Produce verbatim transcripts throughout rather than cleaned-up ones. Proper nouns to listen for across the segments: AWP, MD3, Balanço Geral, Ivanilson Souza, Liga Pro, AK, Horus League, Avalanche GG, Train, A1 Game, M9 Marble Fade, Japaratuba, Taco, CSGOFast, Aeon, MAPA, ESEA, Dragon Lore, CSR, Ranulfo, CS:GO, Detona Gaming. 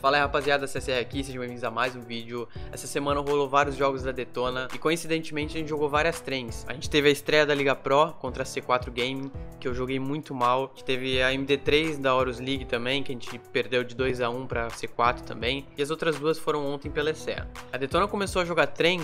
Fala aí rapaziada, C S R aqui, sejam bem-vindos a mais um vídeo. Essa semana rolou vários jogos da Detona e coincidentemente a gente jogou várias trends. A gente teve a estreia da Liga Pro contra a C quatro Gaming, que eu joguei muito mal. A gente teve a M D três da Horus League também, que a gente perdeu de dois a um pra C quatro também. E as outras duas foram ontem pela ESEA. A Detona começou a jogar trem,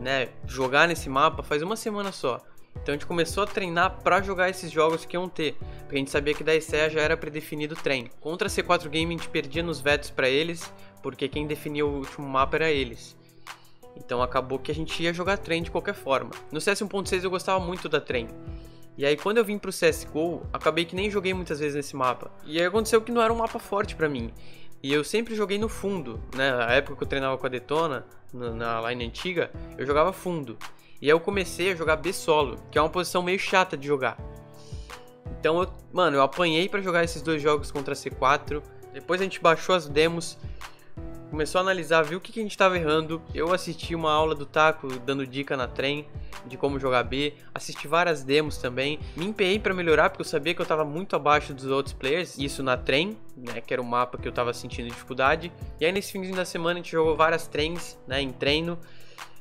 né, jogar nesse mapa faz uma semana só. Então a gente começou a treinar pra jogar esses jogos que iam ter, porque a gente sabia que da ESEA já era predefinido o trem. Contra a C quatro Gaming a gente perdia nos vetos pra eles, porque quem definia o último mapa era eles. Então acabou que a gente ia jogar trem de qualquer forma. No C S um ponto seis eu gostava muito da trem. E aí quando eu vim pro C S G O, acabei que nem joguei muitas vezes nesse mapa. E aí aconteceu que não era um mapa forte pra mim. E eu sempre joguei no fundo, né? Na época que eu treinava com a Detona, na line antiga, eu jogava fundo. E aí eu comecei a jogar B solo, que é uma posição meio chata de jogar. Então, eu, mano, eu apanhei pra jogar esses dois jogos contra a C quatro. Depois a gente baixou as demos, começou a analisar, viu o que, que a gente tava errando. Eu assisti uma aula do Taco, dando dica na trem, de como jogar B. Assisti várias demos também. Me empenhei pra melhorar, porque eu sabia que eu tava muito abaixo dos outros players. Isso na trem, né, que era o mapa que eu tava sentindo dificuldade. E aí nesse finzinho da semana a gente jogou várias trens, né, em treino.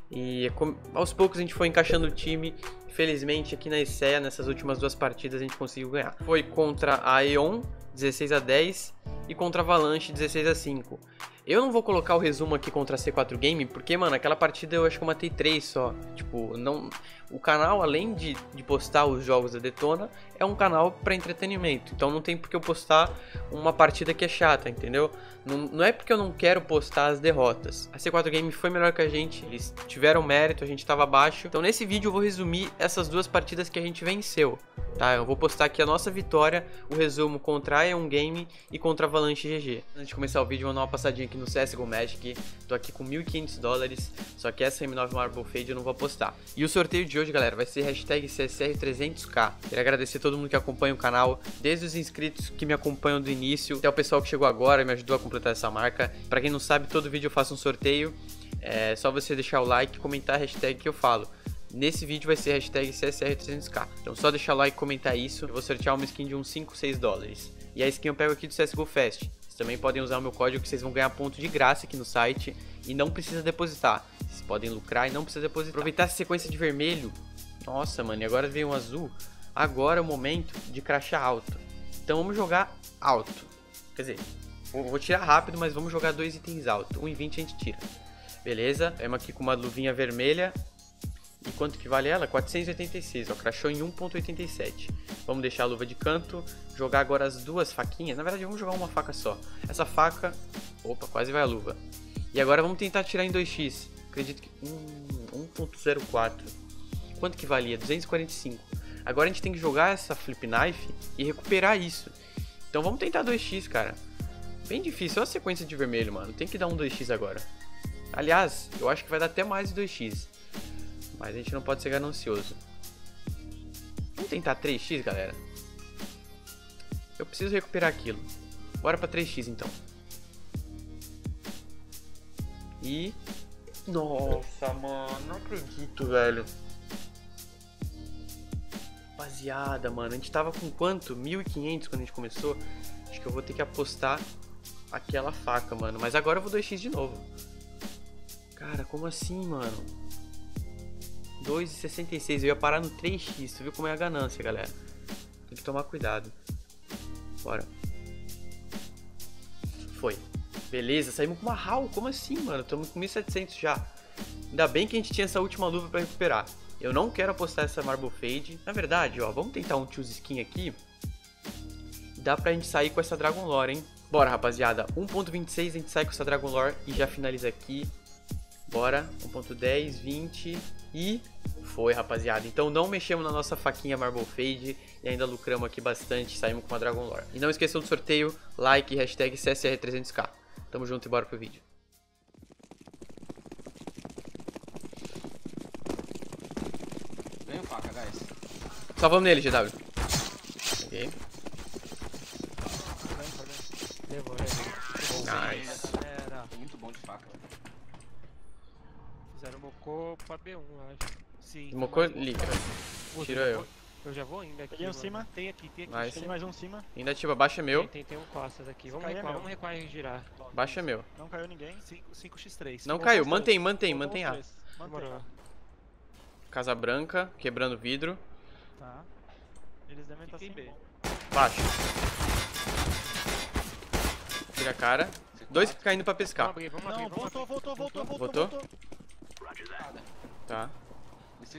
E aos poucos a gente foi encaixando o time. Felizmente aqui na ESEA, nessas últimas duas partidas, a gente conseguiu ganhar. Foi contra a Aeon, dezesseis a dez, e contra a Avalanche, dezesseis a cinco. Eu não vou colocar o resumo aqui contra a C quatro Game, porque, mano, aquela partida eu acho que eu matei três só. Tipo, não... o canal, além de, de postar os jogos da Detona, é um canal pra entretenimento. Então não tem porque eu postar uma partida que é chata, entendeu? Não, não é porque eu não quero postar as derrotas. A C quatro Game foi melhor que a gente, eles tiveram mérito, a gente tava abaixo. Então nesse vídeo eu vou resumir essas duas partidas que a gente venceu, tá? Eu vou postar aqui a nossa vitória, o resumo contra a A um Game e contra a Avalanche G G. Antes de começar o vídeo, eu vou dar uma passadinha aqui no C S G O Magic, tô aqui com mil e quinhentos dólares, só que essa M nove Marble Fade eu não vou apostar. E o sorteio de hoje, galera, vai ser hashtag C S R trezentos K. Queria agradecer a todo mundo que acompanha o canal, desde os inscritos que me acompanham do início, até o pessoal que chegou agora e me ajudou a completar essa marca. Pra quem não sabe, todo vídeo eu faço um sorteio, é só você deixar o like e comentar a hashtag que eu falo. Nesse vídeo vai ser hashtag C S R trezentos K. Então só deixar o like e comentar isso, eu vou sortear uma skin de uns cinco, seis dólares. E a skin eu pego aqui do CSGOFast. Também podem usar o meu código que vocês vão ganhar ponto de graça aqui no site e não precisa depositar. Vocês podem lucrar e não precisa depositar. Aproveitar essa sequência de vermelho. Nossa, mano, e agora veio um azul. Agora é o momento de crachar alto. Então vamos jogar alto. Quer dizer, vou tirar rápido, mas vamos jogar dois itens alto. um e vinte a gente tira. Beleza? Temos aqui com uma luvinha vermelha. E quanto que vale ela? quatrocentos e oitenta e seis, ó, crashou em um ponto oitenta e sete. Vamos deixar a luva de canto, jogar agora as duas faquinhas. Na verdade, vamos jogar uma faca só. Essa faca... Opa, quase vai a luva. E agora vamos tentar tirar em dois x. Acredito que... Hum, um ponto zero quatro. Quanto que valia? duzentos e quarenta e cinco. Agora a gente tem que jogar essa flip knife e recuperar isso. Então vamos tentar dois x, cara. Bem difícil, olha a sequência de vermelho, mano. Tem que dar um dois x agora. Aliás, eu acho que vai dar até mais de dois x. Mas a gente não pode ser ganancioso. Vamos tentar três x, galera. Eu preciso recuperar aquilo. Bora pra três x, então. E... Nossa, mano. Não acredito, velho. Rapaziada, mano. A gente tava com quanto? mil e quinhentos quando a gente começou. Acho que eu vou ter que apostar aquela faca, mano. Mas agora eu vou dois x de novo. Cara, como assim, mano? dois e sessenta e seis, eu ia parar no três x, tu viu como é a ganância, galera. Tem que tomar cuidado. Bora. Foi. Beleza, saímos com uma haul, como assim, mano? Estamos com mil e setecentos já. Ainda bem que a gente tinha essa última luva pra recuperar. Eu não quero apostar essa Marble Fade. Na verdade, ó, vamos tentar um choose skin aqui. Dá pra gente sair com essa Dragon Lore, hein? Bora, rapaziada. um ponto vinte e seis, a gente sai com essa Dragon Lore e já finaliza aqui. Bora, um ponto dez, vinte e foi, rapaziada. Então não mexemos na nossa faquinha Marble Fade e ainda lucramos aqui bastante, saímos com uma Dragon Lore. E não esqueçam do sorteio, like e hashtag C S R trezentos K. Tamo junto e bora pro vídeo. Vem o faca, guys. Só vamos nele, G W. Peguei. Levou, levou. Nice. Muito bom de faca, velho. Fizeram mocô pra B um, acho. Sim. Mocô, liga. Tirou eu. Eu já vou ainda aqui. Peguei um cima. Tem aqui, tem aqui. Nice. Peguei mais um cima. Ainda ativa, baixa meu. Tem, tem, tem um costas aqui. Vamos recuar, vamos recuar e girar. Baixa meu. Não caiu ninguém. cinco por três. Não caiu, mantém, mantém, mantém A. Casa Branca, quebrando vidro. Tá. Eles devem estar sem B. Baixo. Tira a cara. Dois caindo pra pescar. Vamos abrir, vamos abrir. Não, voltou, voltou, voltou, voltou. Voltou? Tá.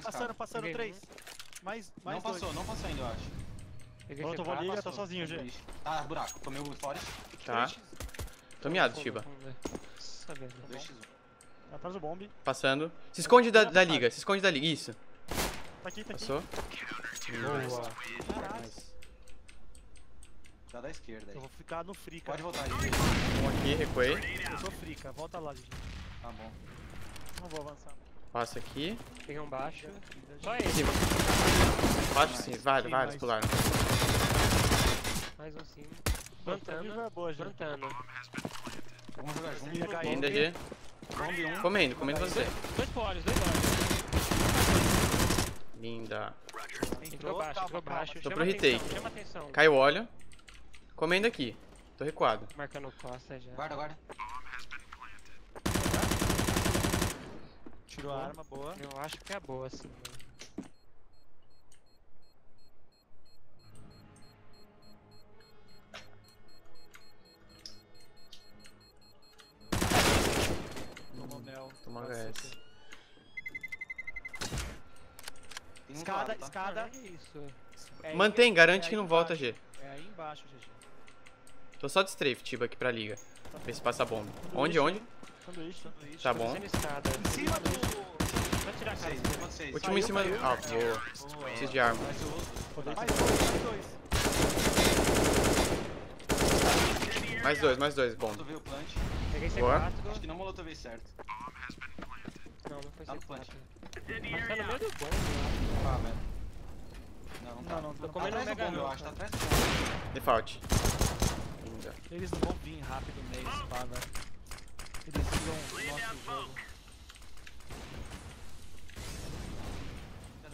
Passaram, passaram, três. Mais, mais não passou, dois. Não passou ainda, eu acho. Peguei volta, vou ligar, tô sozinho, gente. Tá, buraco, tomei o forest. Tá. Tô miado, Shiba. Atrás do bombe. Passando. Se esconde da, da liga, se esconde da liga, isso. Tá aqui, tá aqui. Passou. Boa. Tá da esquerda aí. Eu vou ficar no frica. Pode voltar, gente. Vamos aqui, recuei. Eu sou frica, volta lá, gente. Tá bom. Não vou avançar. Passa aqui. Peguei um baixo. Só ele. Cima. Baixo sim, vários, vários pularam. Mais um cima. Plantando. Plantando. Vamos jogar junto. Ainda aqui. Um. Comendo, comendo você. Dois polis, dois polis. Linda. Entrou baixo, entrou baixo. Tô pro retake. Chama atenção. Caiu o óleo. Comendo aqui. Tô recuado. Marcando costa já. Guarda, guarda. Tirou a arma, boa. Eu acho que é boa, assim. Mano. Tomou mel. Tomou H S. Escada, um lado, escada. Tá? Isso. É mantém, garante é que não embaixo. Volta, G. É aí embaixo, G G. Tô só de strafe, Tiba, aqui pra liga. Tá. Ver se passa a bomba. Tudo onde, isso, onde? Tudo isso, tudo isso. Tá bom. Em cima do... Vou tirar a cara. Último em cima do... Ah, boa. Preciso de arma. Mais dois, mais dois, bom. Boa. Acho que não molou talvez certo. Não, não foi certo. Tá no meio do bom. Ah, velho. Não, não, não. Tô comendo mega bomba, eu acho. Tá atrás do bom. Default. Linda. Eles não vão vir rápido meio spa, velho. Eles vão...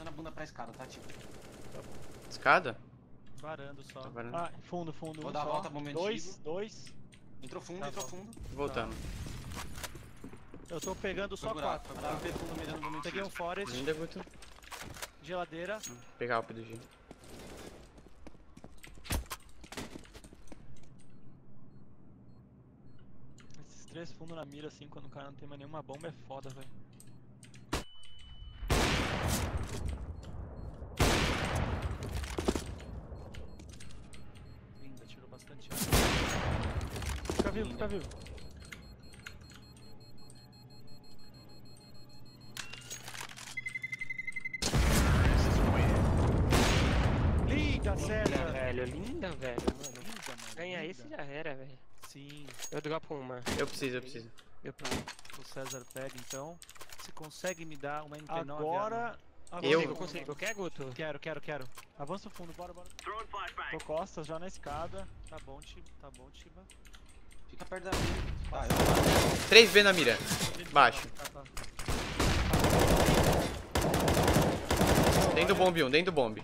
na bunda pra escada, tá tipo. Escada? Varando só. Tá varando. Ah, fundo, fundo. Vou um dar a volta, momento. Dois, dois. Entrou fundo, tá, entrou fundo. Voltando. Tá. Eu tô pegando foi só buraco, quatro. Tá. Fundo, peguei um forest. Ainda muito. Geladeira. Vou pegar o P D G. Esses três fundos na mira, assim, quando o cara não tem mais nenhuma bomba, é foda, velho. Fica vivo, fica vivo. Linda, sério, velho. Linda, velho. Ganhar esse já era, velho. Sim. Eu dropo uma. Eu preciso, eu preciso. Eu, o César pega então. Se consegue me dar uma M P nove agora. Agora eu consigo, consigo. Eu quero, Guto? Quero, quero, quero. Avança o fundo, bora, bora. Tô costas já na escada. Tá bom, Tiba. Tá bom, Tiba. Fica perto da mira. Vai, três B na mira. Baixo. Dentro do bomb um, dentro do bomb.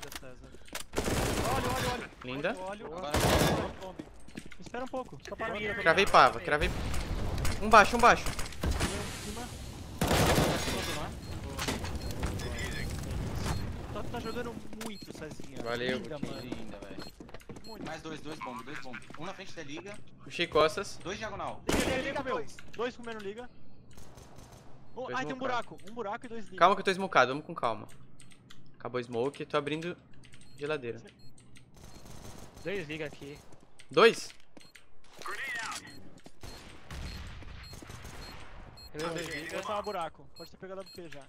Olha, olha, olha. Linda. Espera um pouco. Cravei pava, cravei. Um baixo, um baixo. O tá jogando muito sozinha. Valeu, linda, velho. Mais dois, dois bombos, dois bombos. Um na frente da liga. Puxei costas. Dois diagonal. Liga, liga, liga, meu. Dois comendo liga. Um, ai, tem um buraco. Um buraco e dois liga. Calma que eu tô smokado, vamos com calma. Acabou o smoke, tô abrindo geladeira. Dois liga aqui. Dois? Eu dois liga. Eu tava buraco. Pode ter pegado a B P já.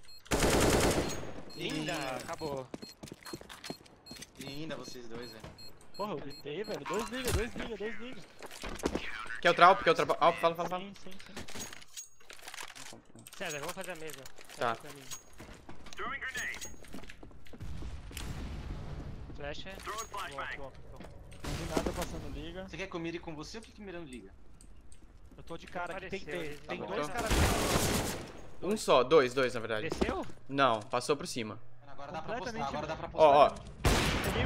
Linda, acabou. Linda vocês dois, velho. Porra, eu gritei, velho. Dois liga, dois liga, dois liga. Quer outra alp? Quer outra alp? Fala, fala, fala. Sim, sim, sim. César, vamos fazer a mesa. Tá. Flecha. Não vi nada passando liga. Você quer que eu mire com você ou fique mirando liga? Eu tô de cara aqui. Tem, tem, tá tem dois caras. Um só, dois, dois na verdade. Desceu? Não, passou por cima. Agora dá pra postar, agora dá pra postar. Ó, ó.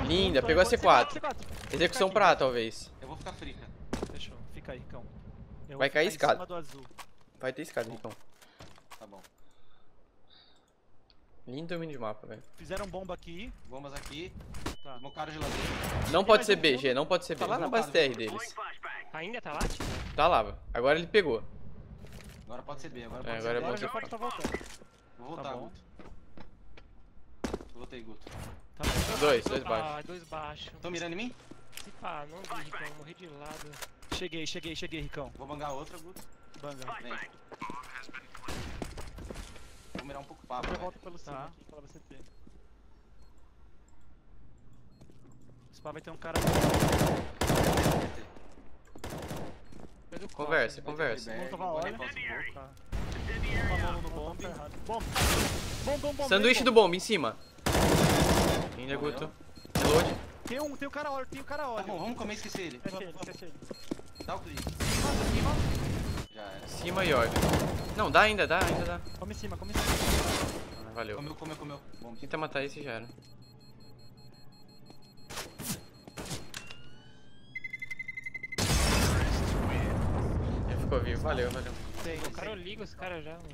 Linda, pegou a C quatro. Execução pra A, talvez. Eu vou ficar free, cara. Fechou, fica aí, cão. Vai cair escada. Vai ter escada, então. Tá bom. Lindo domínio de mapa, velho. Fizeram bomba aqui. Bombas aqui. Tá. Mocaram geladeira. Não pode ser B, G, não pode ser B. Tá lá na base T R deles. Ainda tá lá? Tá lá, agora ele pegou. Agora pode ser B, agora pode ser B. Agora já pode tá voltando. Vou voltar, Guto. Voltei, Guto. Dois, dois baixos. Ah, dois baixos. Tão mirando em mim? Se pá, não vi, Ricão. Morri de lado. Cheguei, cheguei, cheguei, Ricão. Vou bangar outra, Guto. Banga. Vem. Vou mirar um pouco o papo. Eu volto pelo cima aqui pra C T. Esse pá vai ter um cara. Conversa, conversa. Sanduíche do bomb em cima. Ainda, Guto. Reload. Tem um, tem um cara óleo, tem um cara óleo. Tá bom, vamos comer e esquecer ele. Dá o clique. Já era. Cima e óleo. Não, dá ainda, dá, ainda dá. Come em cima, come em cima. Ah, valeu. Comeu, comeu, comeu. Bom, tenta matar esse e já era. Ele ficou vivo, valeu, valeu. Sei, o cara eu ligo os caras já, mano.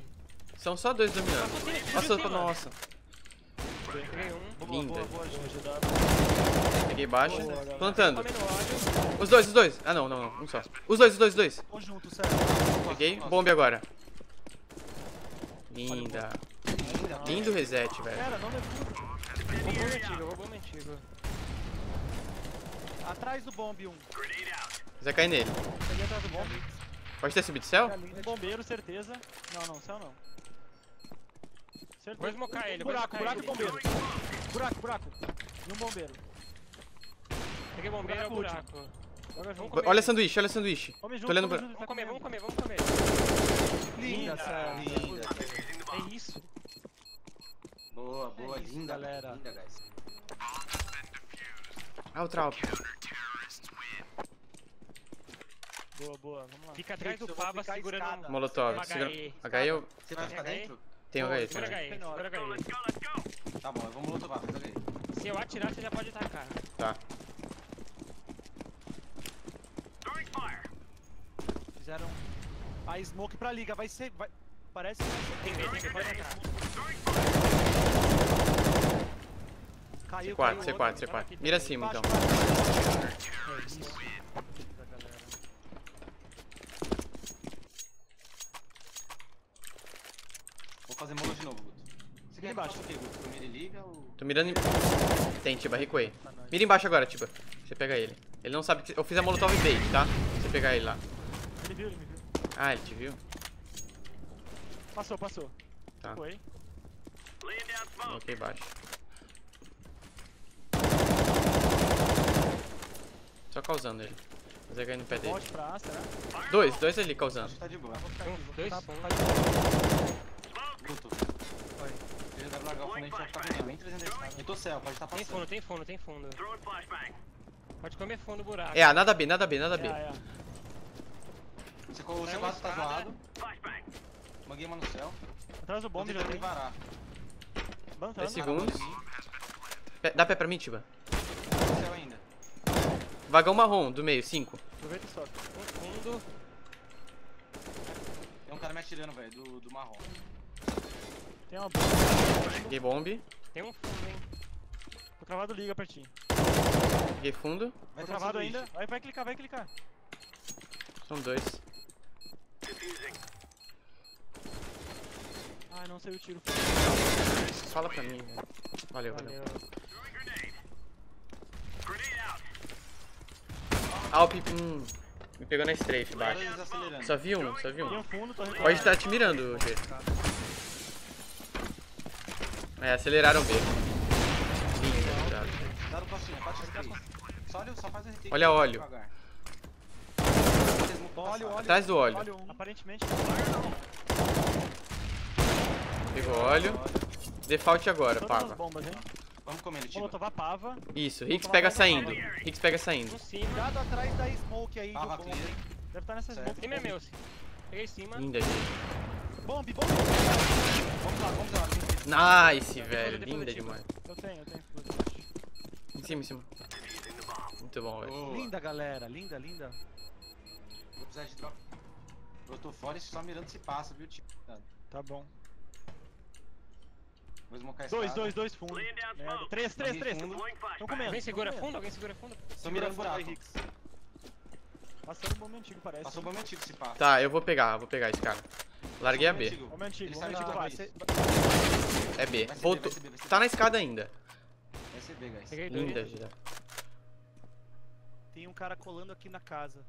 São só dois dominando. Nossa, nossa. Linda. Peguei baixo. Plantando. Os dois, os dois. Ah, não, não, não. Um só. Os dois, os dois, os dois. Peguei. Bombe agora. Linda. Lindo reset, velho. Cara, não levo. Vou bomba antiga. Atrás do bombe um. Vai cair nele. Peguei atrás do bombe. Pode ter subido céu? Bombeiro, certeza. Não, não, céu não. Certeza. Vou esmocar ele. Buraco, buraco e bombeiro. Buraco, buraco. E um bombeiro. Peguei bombeiro e é buraco. Olha, olha sanduíche, olha sanduíche. Junto, tô olhando pra... Junto, vamos comer, vamos comer, vamos comer. Linda, essa linda. É isso. Boa, boa, é isso, linda, galera. Linda, guys. Ah, o Traup. Boa, boa, vamos lá. Fica atrás do Pava segurando escada. Molotov. H E eu... Você vai ficar dentro? Tem o H E, tem o H E. Segura H E. Tá bom, vamos molotov, faz H E. Se eu atirar, você já pode atacar. Tá. Fizeram a smoke pra liga, vai ser... Vai... Parece que vai ser... Tem, tem, pode atacar. Caiu, caiu. C quatro, C quatro, C quatro. Mira acima, então. É isso. Fazer mola de novo, Guto. Você quer embaixo o que, Guto? Tu mira e liga ou... Tô mirando em... Tem, Tiba, recuei. Mira embaixo agora, Tiba. Você pega ele. Ele não sabe que... Eu fiz a molotov bait, tá? Você pegar ele lá. Ele viu, ele me viu. Ah, ele te viu? Passou, passou. Tá. Foi. Coloquei embaixo. Só causando ele. Mas ele caiu no pé dele. Dois, dois ali causando. Tá de boa. Dois? Tá bom, tá de boa. Guto. Vai. Eu já largar o fundo, a gente vai ficar com bem trezentos. Eu tô céu, pode estar passando. Tem fundo, tem fundo, tem fundo. Pode comer fundo o buraco. É, nada B, nada B, nada B. É, é. Você colocou o C quatro, tá zoado. Manguei uma no céu. Atrás do bomb já tem. dez segundos. Pé, dá pé pra mim, Tiba? Tem céu ainda. Vagão marrom, do meio, cinco. Aproveita e sobe. Um fundo. Tem um cara me atirando, velho, do, do marrom. Tem uma bomba. Peguei bomb. Tem um fundo, hein. Tô travado, liga pra ti. Peguei fundo. Vai tô travado ainda. Vai, vai clicar, vai clicar. São dois. Ai, não saiu o tiro. Fala pra mim, velho. Valeu, valeu. valeu. Ah, o pipim. Hum. Me pegou na strafe, baixo. Só vi um, só vi um. um fundo, pode estar te mirando, G. É, aceleraram o B. Olha o óleo. Atrás do óleo. Aparentemente. Pegou óleo. Default agora, Pava. Vamos comer ele, Tiba. Isso, Hicks pega saindo. Hicks pega saindo. Cuidado atrás da smoke aí. Deve estar nessa smoke. Tem meu. Peguei em cima. Linda, gente. Bomb, bomb. Vamos lá, vamos lá. Nice, velho, linda demais. Eu tenho, eu tenho. Em cima, em cima. Muito bom, velho. Linda, galera. Linda, linda. Vou precisar de drop. Eu tô fora e só mirando se passa, viu, tipo? Tá bom. Vou esmocar esse dois, dois, dois, fundo. É, três, três, três. Tô comendo. Alguém segura fundo, alguém segura fundo. Tô mirando buraco. Passou o bombe antigo, parece. Passou o bombe antigo, se passa. Tá, eu vou pegar, vou pegar esse cara. Larguei a B. Bombe antigo, bombe antigo. É B. Voltou. Tá na escada ainda. Vai ser B, guys. Linda, já. Tem um cara colando aqui na casa.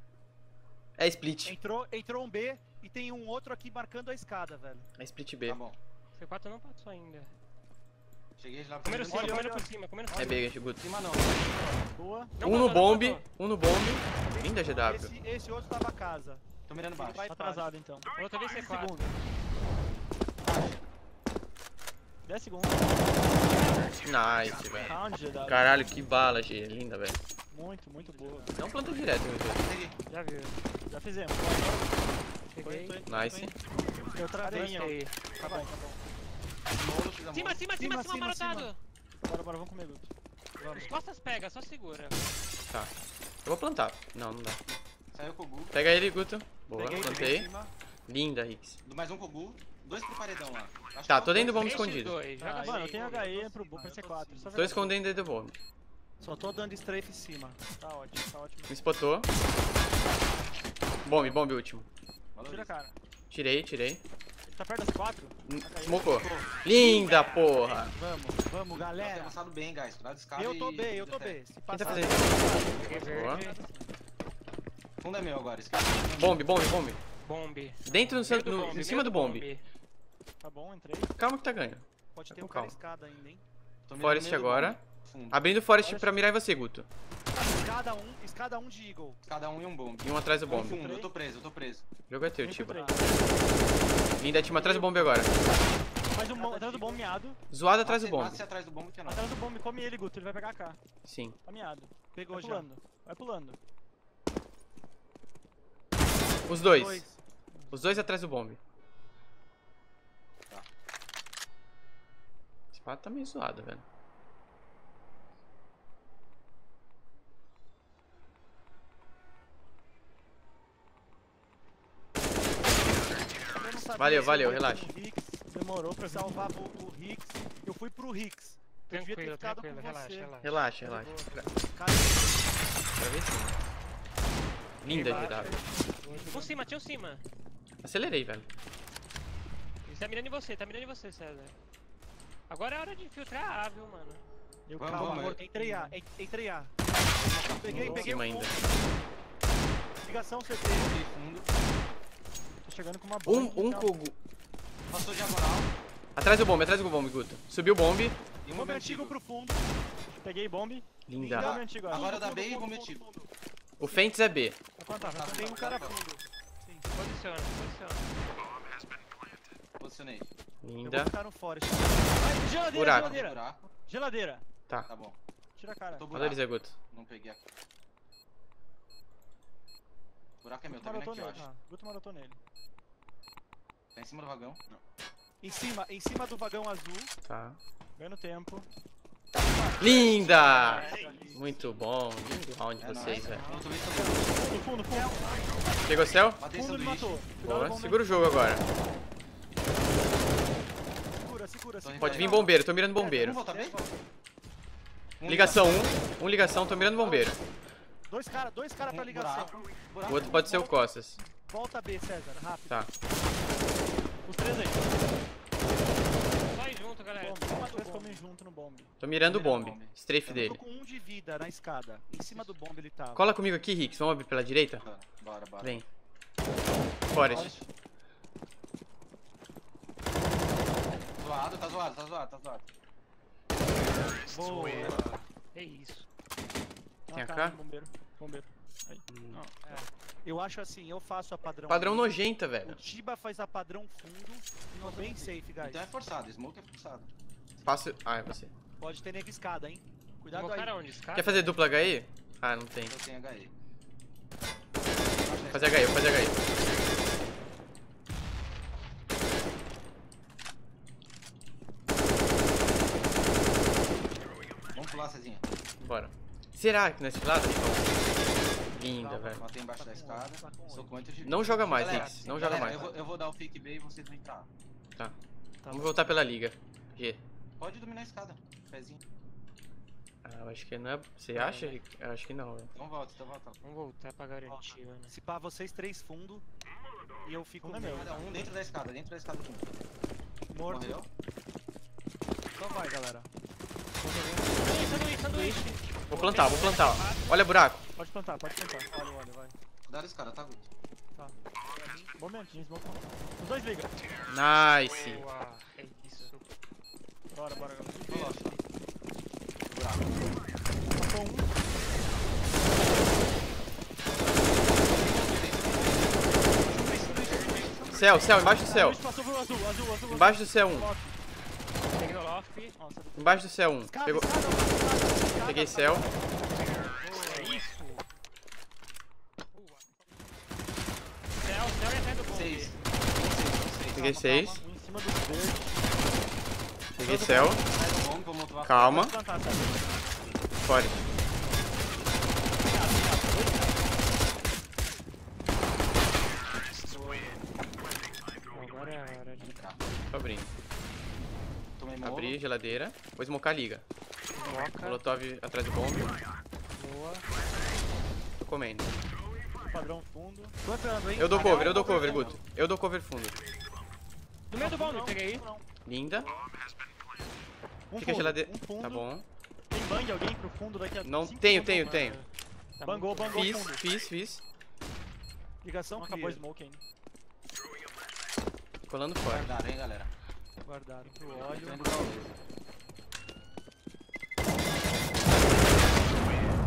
É split. Entrou, entrou um B e tem um outro aqui marcando a escada, velho. É split B. Tá bom. C quatro não passou ainda. Cheguei lá. Comendo cima, comendo por cima, comendo por cima. É B, guys. Cima não. Boa. Um no bombe, um no bombe. Linda, G W. Esse, esse outro tava a casa. Tô mirando baixo. Vai atrasado então. Outra vez C quatro. dez segundos. Nice, velho. Caralho, que bala, G. Linda, velho. Muito, muito boa. Não plantou direto, meu Deus. Já viu. Já fizemos. Cheguei. Nice. Eu travei, aí. Tá bom, tá bom. Cima, cima, cima, cima, marotado. Bora, bora, vamos comer luto. As costas pega, só segura. Tá. Eu vou plantar. Não, não dá. Saiu com o Gu. Pega ele, Guto. Boa, peguei, plantei. Linda, Hicks. Mais um com o Gu. Dois pro paredão lá. Acho tá, tô dentro do bombe escondido. Dois. Ah, ah, mano, eu tenho H E pro, pro C quatro. Tô, tô escondendo dentro do bombe. Só tô dando strafe em cima. Tá ótimo, tá ótimo. Me spotou. Bombe, bombe último. Tira a cara. Tirei, tirei. Ele tá perto das quatro? Smocou. Linda, porra. Vamos, vamos, galera. Tá avançado bem, guys. Eu tô bem, eu tô bem. Se passa. Fundo é meu agora. Bombe, bombe, bombe. Bombe. Dentro, no centro, no, em cima do bombe. Tá bom, entrei. Calma que tá ganho. Pode ter um cara escada ainda, hein? Forest agora. Abrindo o Forest pra mirar em você, Guto. Escada um, escada um de Eagle. Escada um e um bombe. E um atrás do bombe. Eu tô preso, eu tô preso. Jogo é teu, Tiba. Linda, Tiba, atrás do bombe agora. Mais um bombe, atrás do bombe, meado. Zoado atrás do bombe. Atrás do bombe, atrás do bombe, come ele, Guto, ele vai pegar a K. Sim. Tá meado. Pegou já. Vai pulando. Os dois. dois. Os dois atrás do bombe. Tá. Esse pato tá meio zoado, velho. Valeu, valeu, relaxa. Demorou pra salvar o Hicks. Eu fui pro Hicks. Tranquilo, tranquilo, relaxa, relaxa. Relaxa, relaxa. Pra ver se... Linda, G W. Por cima, tinha um cima. Acelerei, velho. Ele tá mirando em você, tá mirando em você, César. Agora é hora de infiltrar A, viu, mano? Eu calma, calma, amor. Entrei A, entrei A. Peguei, peguei. Cima ainda. Ligação C T. Tô chegando com uma bomba. Um, um cogu. Passou diagonal. Atrás do bombe, atrás do bombe, Guto. Subiu o bombe. E um bombe antigo pro fundo. Peguei bombe. Linda. Agora dá B e bombe antigo. O Fentes é B. Vou contar, mas tem um cara fundo. Sim, posiciona, posiciona. Posicionei. Linda. Eu vou ficar no forest. Ai, geladeira, buraco. Geladeira. Buraco. Geladeira. Tá. Tá bom. Tira a cara. Olha eles, Guto. Não peguei aqui. Buraco é meu, tá vendo aqui, eu acho. Guto marotou nele. Tá em cima do vagão? Não. Em cima, em cima do vagão azul. Tá. Ganhando tempo. Linda! Muito bom, lindo round de vocês, velho. Pegou o céu? Boa, segura o jogo agora. Segura, segura, segura. Pode vir bombeiro, tô mirando bombeiro. Ligação um, um ligação, tô mirando bombeiro. Dois caras, dois caras pra ligação. O outro pode ser o Costas. Volta B, César, rápido. Tá. Os três aí. Galera, bombe, junto no bombe. Tô mirando o bombe, bombe. Strafe dele. Eu tô com um de vida na escada. Em cima do bombe ele tá. Cola comigo aqui, Hicks. Vamos abrir pela direita? Bora, bora, bora. Vem. Forest. Zoado, tá zoado, tá zoado, tá zoado. Boa. É isso. Tem a K? Bombeiro, bombeiro. Aí. Hum. Não, é. Eu acho assim, eu faço a padrão. Padrão fundo. Nojenta, velho. O Tiba faz a padrão fundo e não bem safe, guys. Então é forçado, smoke é forçado. Faço. Ah, é você. Pode ter nega escada, hein? Cuidado aí. Onde? Escada? Quer fazer dupla H E? Ah, não tem. Eu tenho H E. Fazer H E, fazer H E. Vamos pular, Cezinha. Bora. Será que nesse lado? Linda, velho. Matei embaixo da escada. Não joga mais, Nix. Não joga mais. Eu vou, eu vou dar o fake B e vocês vão entrar. Tá. Vamos voltar pela liga. G. Pode dominar a escada. Pezinho. Ah, acho que não é... Você acha? Eu acho que não, velho. Então volta, então volta. Vamos voltar pra garantir, né? Se pá, vocês três fundo e eu fico... Um, um dentro da escada, dentro da escada. Morto. Morreu. Só vai, galera. Sanduíche, sanduíche, sanduíche. Vou plantar, vou plantar. Olha buraco. Pode plantar, pode plantar. Olha, olha, vai. Cuidado esse cara, tá? Tá. Bom momentinho, bom. Os dois ligam. Nice. Uau, é isso. Bora, bora, galera. Buraco. Matou um. Céu, céu, embaixo do céu. Embaixo do céu, um. Embaixo do céu, um. Pegou. Peguei céu. Peguei seis. Peguei céu. Calma. Fora. Só brinco. Abri a geladeira, vou smocar a liga. Moca. Molotov atrás do bombe. Boa. Tô comendo. Padrão fundo. Tô entrando, hein? Eu dou cover, eu dou cover, Guto. Eu dou cover fundo. Do meio do bombe, peguei. Linda. Um Fica fundo, a geladeira. Um fundo. Tá bom. Tem bang alguém pro fundo daqui a Não, tenho, tenho, tenho. Tá bangou, bangou. Fiz, fundo. fiz, fiz. Ligação, Não acabou smoke ainda. Colando fora. Guardaram, hein, galera. Guardaram pro óleo.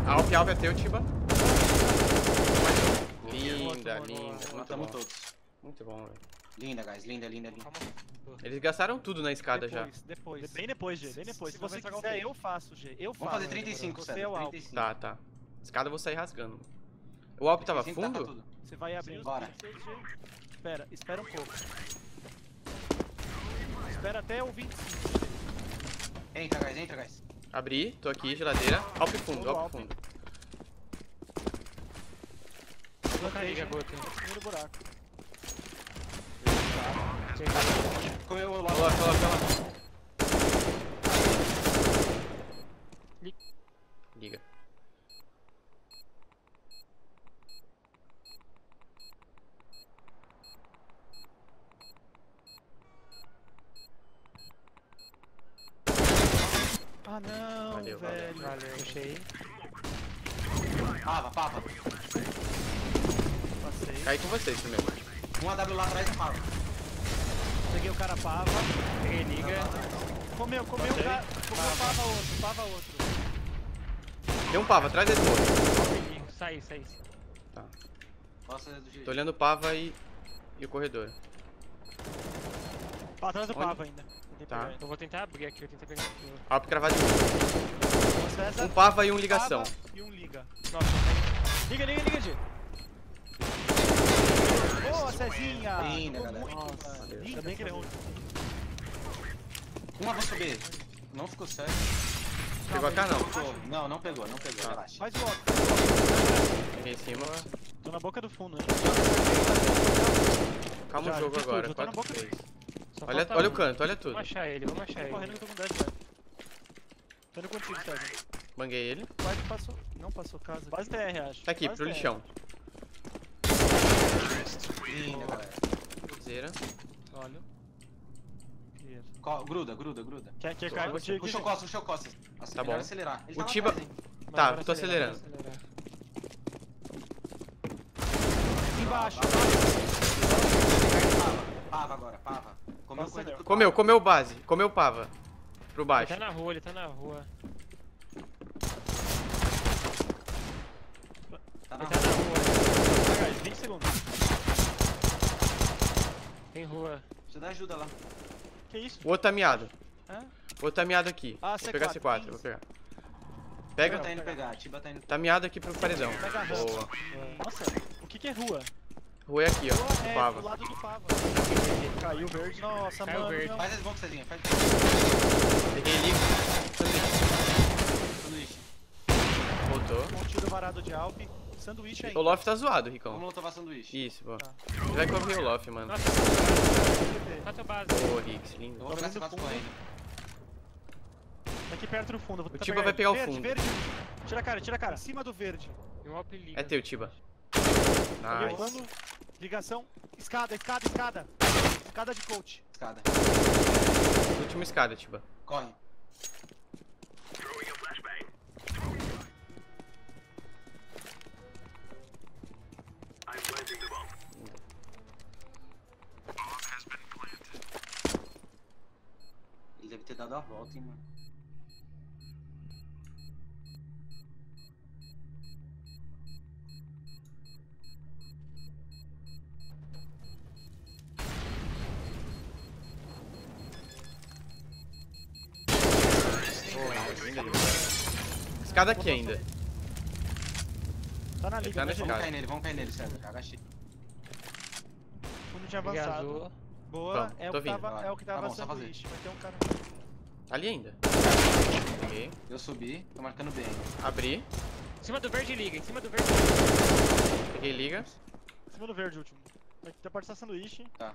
Alp, Alp é teu, Tiba. Linda, linda. Matamos todos. Muito bom, velho. Linda, guys. Linda, linda, linda. Eles gastaram tudo na escada depois, já. Depois, bem depois, G. Bem depois. Se, se você quiser, eu faço, G. Eu faço. Vamos fazer trinta e cinco, sério. Tá, tá. Escada eu vou sair rasgando. O Alp tava fundo? Você vai abrir. Bora. Espera, espera um pouco. Espera até o vinte. Entra, guys, entra, guys. Abri, tô aqui, geladeira. Alp fundo, alp fundo. Liga, Guto. Primeiro buraco. Comeu o lado. Liga. Ah não, valeu, velho. Valeu, valeu. Fechei. Pava, pava. Passei. Caí com vocês primeiro. Um A W lá atrás e pava. Peguei o cara pava. Peguei liga. Comeu, comeu o cara. Comeu pava outro, pava outro. Tem um pava atrás desse outro. Saí, saí. Tá. Nossa, do tô olhando o pava e, e o corredor. Pra trás do Onde? pava ainda. Tá. Eu vou tentar abrir aqui, eu tentar pegar aqui. Alp cravado em mim. Um pava e um ligação. E um liga. Nossa, liga, liga, liga, G. Boa, Cezinha! Linda, galera. Nossa, linda. Também que derrubou. Um avanço B. Não ficou sério. Pegou a K, não? Não, não pegou, não pegou. Relaxa. Faz volta. Peguei em cima. Tô na boca do fundo, né? Calma o jogo agora. quatro três. Olha, olha um. o canto, olha tudo. Vamos achar ele, vamos achar ele. Tô correndo, tô com dez, velho. Tô indo contigo, Sérgio. Banguei ele. Quase passou, não passou casa. Quase T R, acho. Tá aqui, Quase pro T R. Lixão. Linda, galera. Cruzeira. Olha. Co gruda, gruda, gruda. Quer que caia? Puxa o Costa, puxa o Costa. Nossa, tá bom. Acelerar. Ele o Tiba... Tá, Tiba... tá tô acelerar, acelerando. Embaixo. Pava agora, pava. Comeu, comeu, comeu, comeu base, comeu pava. Pro baixo. Ele tá na rua, ele tá na rua. Tá na ele rua. tá na rua. Vai, vinte segundos. Tem rua. Você dá ajuda lá. Que isso? O outro tá miado. Hã? O outro tá miado aqui. Ah, vou pegar C quatro, vou pegar. Pega. Tá indo pegar, Tiba tá indo. Tá miado aqui pro paredão. Pega a rua. Boa. Nossa, o que que é rua? Rua é aqui, ó, é, pava. Do lado do pava. Caiu verde. Nossa, Caiu mano. Verde. Faz as bombas, Cezinha. Faz as bombas. Peguei liga. Sanduíche. Sanduíche. Matou. Um tiro varado de Alp. Sanduíche aí. O Lof tá zoado, Ricão. Vamos lotar sanduíche. Isso, boa. Tá. Vai correr o Lof, mano. Nossa, nossa base. Boa, Rix, lindo. Vamos pegar esse Vasco ainda. Tá aqui perto do fundo. Vou o Tiba vai pegar verde, o fundo. Verde, verde. Tira a cara, tira a cara. Em cima do verde. É teu, Tiba. Nice. Ligação. Escada, escada, escada. Escada de coach. Escada. Última escada, Tiba. Corre. Ele deve ter dado a volta, hein, mano. Escada aqui ainda. Tá na liga, tá na escada. Vamos cair nele, vamos cair nele, sério. Agachei. Fundo de avançado. Boa, é o, tava, é o que tava avançando. Vai ter um cara ali ainda. Okay. Eu subi, tô marcando bem. Abri. Em cima do verde liga, em cima do verde. Peguei liga. Em cima do verde, último. Tá passando sanduíche. Tá.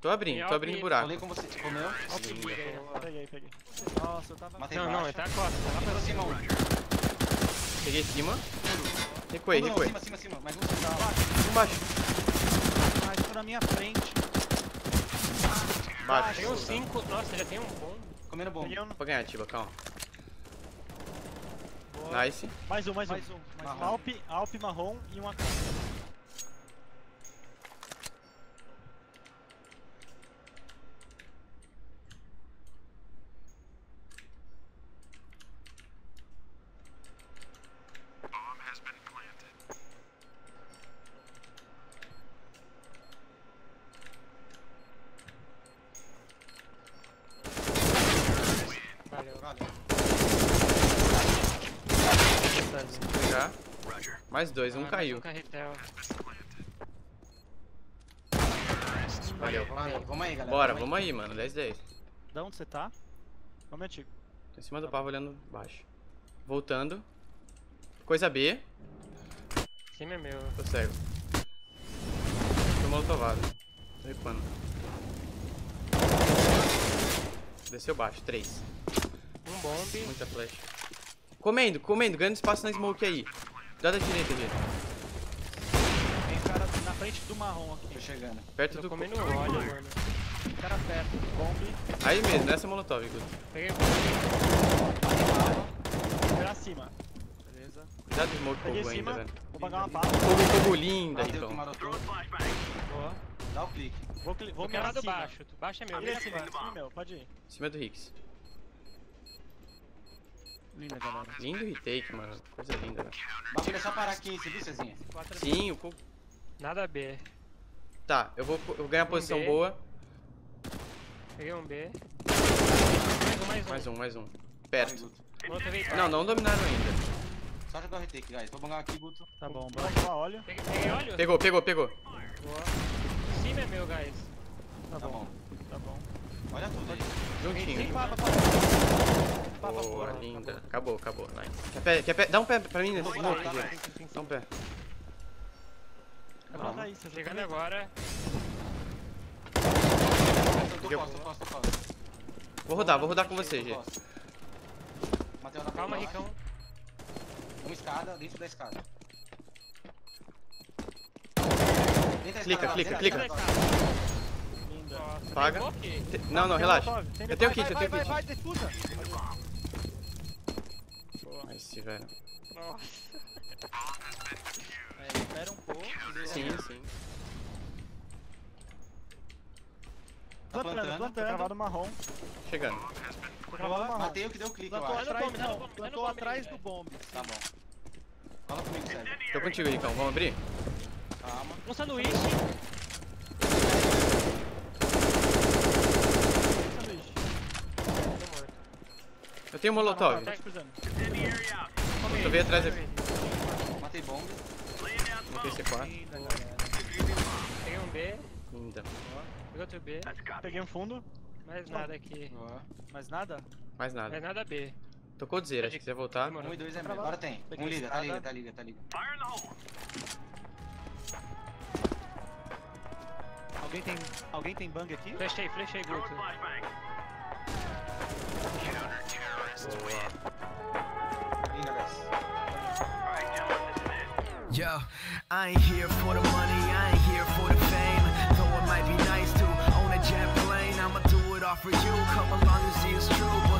Tô abrindo, tô abrindo buraco. Falei com você, comeu? Peguei, peguei. Nossa, eu tava. Matei não, não, ele tá a costa, tá lá pra cima. Peguei em cima. Recuei, recuei. Cima, cima, cima. Mais um embaixo. Embaixo. Ah, estou na minha frente. Baixo. Tem uns cinco, nossa, já tem um bom. Comendo bom. Vou ganhar, Tiba, calma. Boa. Nice. Mais um, mais um. Mais um. Mais um. Alp, Alp marrom e um A K. Mais dois, ah, um caiu. Valeu. Vamos aí, galera. Bora, vamos aí, mano. dez dez. Da onde você tá? Vamos, antigo. Tô em cima do pavo olhando baixo. Voltando. Coisa B. Cima é meu. Tô cego. Tô molotovado. Tô recuando. Desceu baixo. três. Um bombe. Muita flash. Comendo, comendo. Ganhando espaço na smoke aí. Dá da direita, gente. Tem cara na frente do marrom aqui. Tô chegando. Perto do comendo olha, mano. Cara perto, bombe. Aí mesmo, nessa molotov, Guto. Peguei o bombe. Pra cima. Beleza. Cuidado do smoke fogo ainda, velho. Vou pagar uma bala. Fogo, fogo linda, então. Boa. Dá o clique. Vou, vou mirar do baixo. Baixo é meu. Ele é cima, cima meu, pode ir. Cima do Hicks. Linda, galera. Lindo retake, mano. Coisa linda, velho. Bagulho é só parar aqui, você viu, Cezinha? Sim, o cu. Nada B. Tá, eu vou, eu vou ganhar uma posição B. Boa. Peguei um B. Mais um, mais um. Mais um, mais um. Perto. Mais não, não dominaram ainda. Só jogar o retake, guys. Vou bangar aqui, Guto. Tá bom, bora. Olha. Peguei, peguei óleo? Pegou, pegou, pegou. Boa. O cima é meu, guys. Tá, tá bom. bom. Tá bom. Olha tudo aí. Juntinho. Boa, linda. Acabou, acabou. Nice. Quer pé, quer pé? Dá um pé pra mim nesse smoke, gente. Dá um pé. Chegando agora. Vou rodar, vou rodar com você, G. Calma, Ricão. Uma escada, dentro da escada. Clica, clica, clica. Paga. Não, não, relaxa. Eu tenho kit, eu tenho kit. Vai, vai, vai, esse velho. Nossa. É, espera um pouco. Sim, sim. Tá plantando, plantando. Travado marrom. Chegando. Travado marrom. Matei o que deu clique, eu acho. Plantou atrás, não, não, plantou atrás do bombe. Tá bom. Fala comigo, sério. Tô contigo, Ricão. Vamos abrir? Calma. Um sanduíche. Eu tenho um molotov. Eu vi atrás dele. Matei bomba. Matei C quatro. Peguei um B. Linda. Peguei outro B. Peguei um fundo. Mais nada aqui. Mais nada? Mais nada. Mais nada B. Tocou de zero, acho que você vai voltar. Um e dois é mesmo. Agora tem. Um liga, tá liga, tá liga, tá liga. Alguém tem. Alguém tem bang aqui? Flechei, flechei, Groot. Liga, guys. Yo, I ain't here for the money, I ain't here for the fame. Though it might be nice to own a jet plane, I'ma do it all for you. Come along and see it's true.